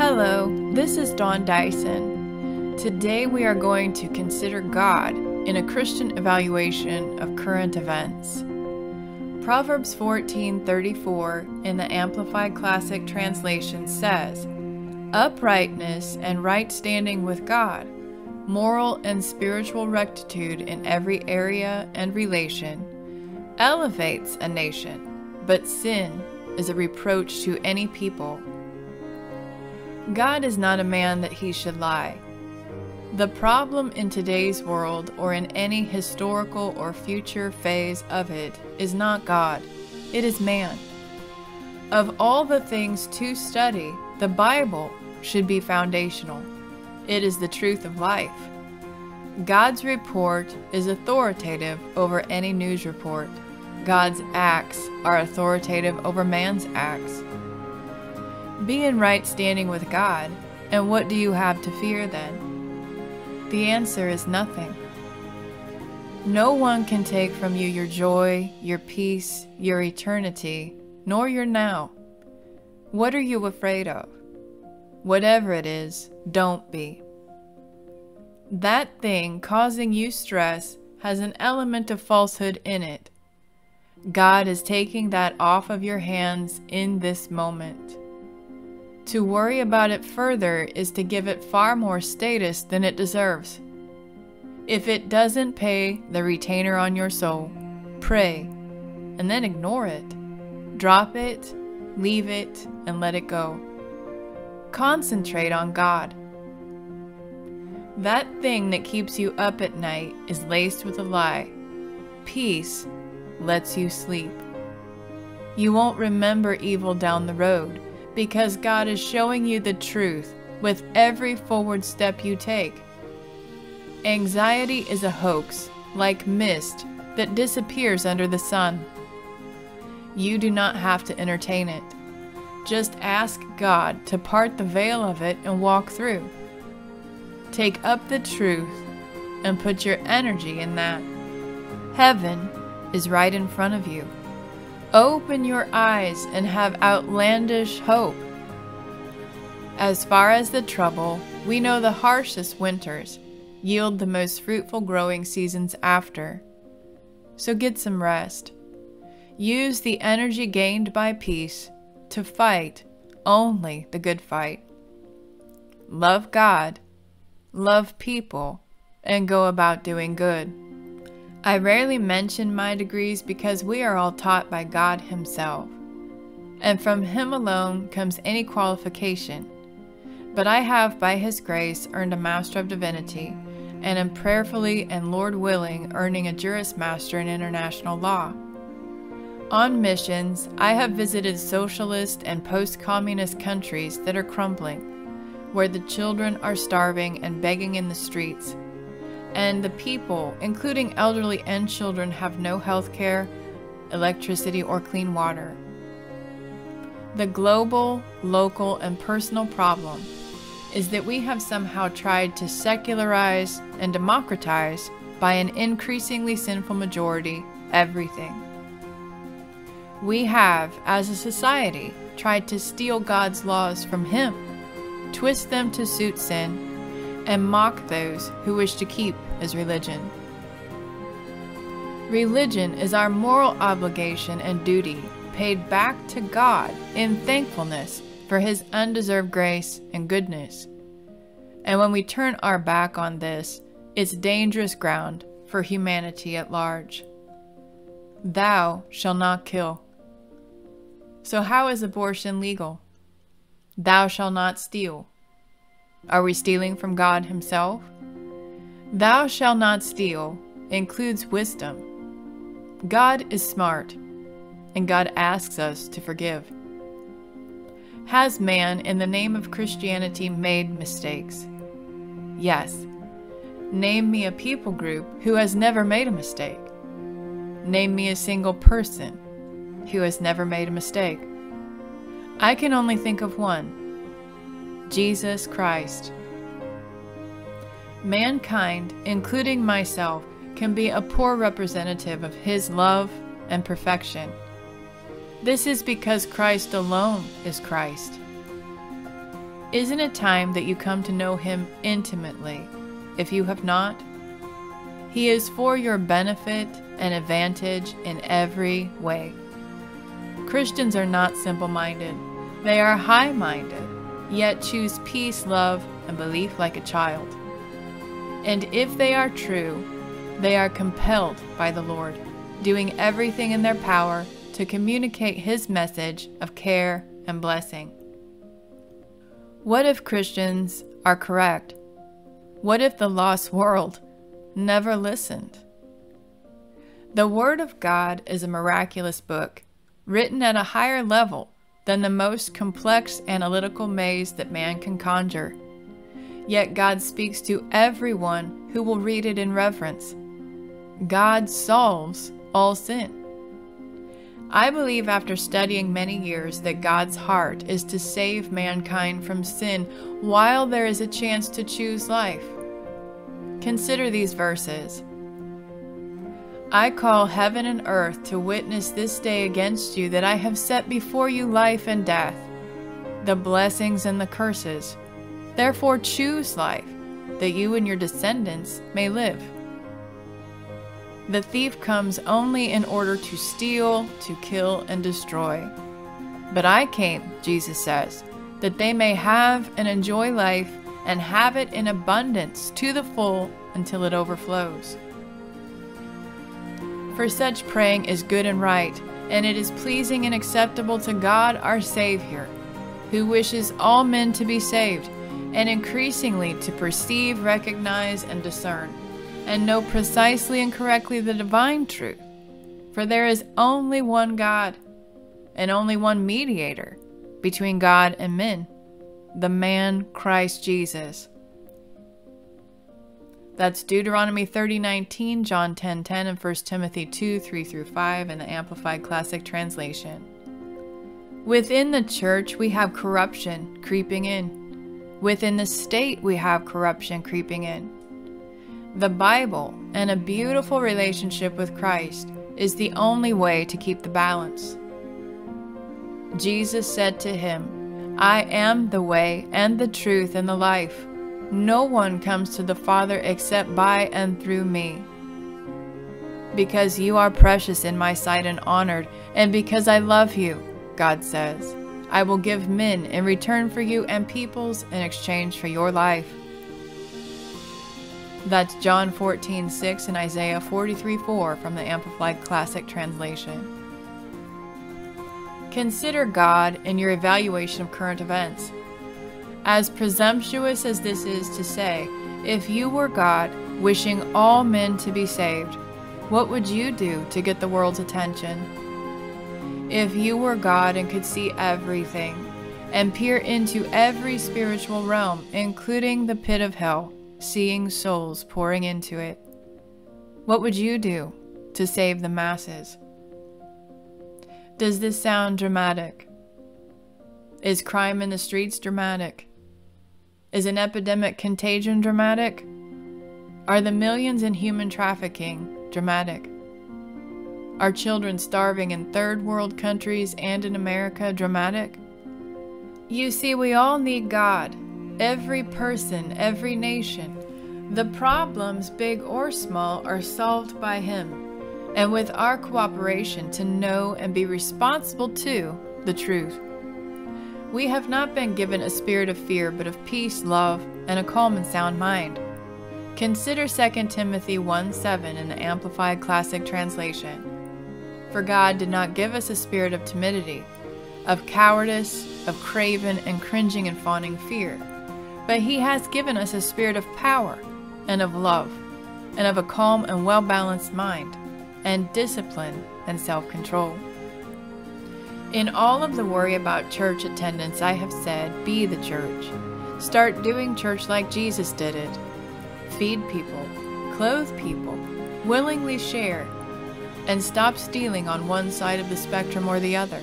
Hello, this is Dawn Dyson. Today we are going to consider God in a Christian evaluation of current events. Proverbs 14:34 in the Amplified Classic translation says, "Uprightness and right standing with God, moral and spiritual rectitude in every area and relation, elevates a nation, but sin is a reproach to any people." God is not a man that he should lie. The problem in today's world or in any historical or future phase of it is not God, it is man. Of all the things to study, the Bible should be foundational. It is the truth of life. God's report is authoritative over any news report. God's acts are authoritative over man's acts. Be in right standing with God, and what do you have to fear then? The answer is nothing. No one can take from you your joy, your peace, your eternity, nor your now. What are you afraid of? Whatever it is, don't be. That thing causing you stress has an element of falsehood in it. God is taking that off of your hands in this moment. To worry about it further is to give it far more status than it deserves. If it doesn't pay the retainer on your soul, pray, and then ignore it. Drop it, leave it, and let it go. Concentrate on God. That thing that keeps you up at night is laced with a lie. Peace lets you sleep. You won't remember evil down the road, because God is showing you the truth with every forward step you take. Anxiety is a hoax, like mist, that disappears under the sun. You do not have to entertain it. Just ask God to part the veil of it and walk through. Take up the truth and put your energy in that. Heaven is right in front of you. Open your eyes and have outlandish hope. As far as the trouble, we know the harshest winters yield the most fruitful growing seasons after. So get some rest. Use the energy gained by peace to fight only the good fight. Love God, love people, and go about doing good. I rarely mention my degrees because we are all taught by God himself, and from him alone comes any qualification. But I have, by his grace, earned a Master of Divinity, and am prayerfully and Lord willing earning a Juris Master in International Law. On missions, I have visited socialist and post-communist countries that are crumbling, where the children are starving and begging in the streets, and the people, including elderly and children, have no health care, electricity, or clean water. The global, local, and personal problem is that we have somehow tried to secularize and democratize, by an increasingly sinful majority, everything. We have, as a society, tried to steal God's laws from him, twist them to suit sin, and mock those who wish to keep his religion. Religion is our moral obligation and duty paid back to God in thankfulness for his undeserved grace and goodness. And when we turn our back on this, it's dangerous ground for humanity at large. Thou shalt not kill. So how is abortion legal? Thou shalt not steal. Are we stealing from God himself? Thou shalt not steal includes wisdom. God is smart, and God asks us to forgive. Has man, in the name of Christianity, made mistakes? Yes. Name me a people group who has never made a mistake. Name me a single person who has never made a mistake. I can only think of one: Jesus Christ. Mankind, including myself, can be a poor representative of his love and perfection. This is because Christ alone is Christ. isn't it time that you come to know him intimately, if you have not? He is for your benefit and advantage in every way. Christians are not simple-minded. They are high-minded, yet choose peace, love, and belief like a child. And if they are true, they are compelled by the Lord, doing everything in their power to communicate his message of care and blessing. What if Christians are correct? What if the lost world never listened? The Word of God is a miraculous book, written at a higher level than the most complex analytical maze that man can conjure. Yet God speaks to everyone who will read it in reverence. God solves all sin. I believe after studying many years that God's heart is to save mankind from sin while there is a chance to choose life. Consider these verses. I call heaven and earth to witness this day against you that I have set before you life and death, the blessings and the curses. Therefore choose life, that you and your descendants may live. The thief comes only in order to steal, to kill, and destroy. But I came, Jesus says, that they may have and enjoy life and have it in abundance to the full until it overflows. For such praying is good and right, and it is pleasing and acceptable to God our Savior, who wishes all men to be saved, and increasingly to perceive, recognize, and discern, and know precisely and correctly the divine truth. For there is only one God, and only one mediator between God and men, the man Christ Jesus. That's Deuteronomy 30:19, John 10:10, and 1 Timothy 2:3-5 in the Amplified Classic Translation. Within the church, we have corruption creeping in. Within the state, we have corruption creeping in. The Bible and a beautiful relationship with Christ is the only way to keep the balance. Jesus said to him, I am the way and the truth and the life. No one comes to the Father except by and through me. Because you are precious in my sight and honored, and because I love you, God says, I will give men in return for you and peoples in exchange for your life. That's John 14:6 and Isaiah 43:4 from the Amplified Classic Translation. Consider God in your evaluation of current events. As presumptuous as this is to say, if you were God, wishing all men to be saved, what would you do to get the world's attention? If you were God and could see everything, and peer into every spiritual realm, including the pit of hell, seeing souls pouring into it, what would you do to save the masses? Does this sound dramatic? Is crime in the streets dramatic? Is an epidemic contagion dramatic? Are the millions in human trafficking dramatic? Are children starving in third world countries and in America dramatic? You see, we all need God, every person, every nation. The problems, big or small, are solved by him, and with our cooperation to know and be responsible to the truth. We have not been given a spirit of fear, but of peace, love, and a calm and sound mind. Consider 2 Timothy 1:7 in the Amplified Classic Translation. For God did not give us a spirit of timidity, of cowardice, of craven and cringing and fawning fear, but he has given us a spirit of power and of love and of a calm and well-balanced mind and discipline and self-control. In all of the worry about church attendance, I have said, be the church. Start doing church like Jesus did it. Feed people, clothe people, willingly share, and stop stealing on one side of the spectrum or the other.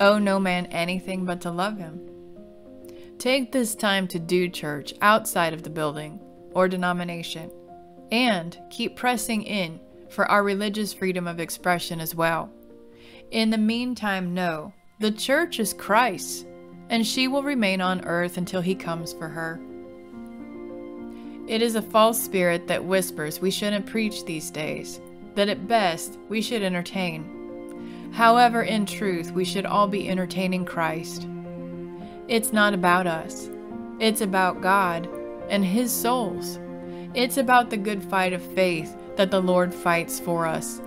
Owe no man anything but to love him. Take this time to do church outside of the building or denomination, and keep pressing in for our religious freedom of expression as well. In the meantime, know, the church is Christ's, and she will remain on earth until he comes for her. It is a false spirit that whispers we shouldn't preach these days, that at best we should entertain. However, in truth, we should all be entertaining Christ. It's not about us. It's about God and His souls. It's about the good fight of faith that the Lord fights for us.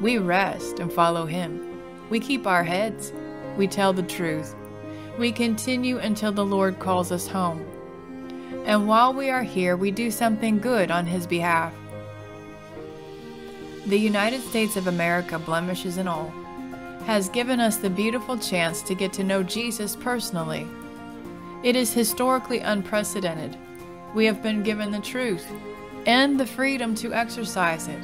We rest and follow Him. We keep our heads. We tell the truth. We continue until the Lord calls us home. And while we are here, we do something good on His behalf. The United States of America, blemishes and all, has given us the beautiful chance to get to know Jesus personally. It is historically unprecedented. We have been given the truth and the freedom to exercise it.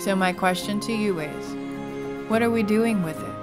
So my question to you is, what are we doing with it?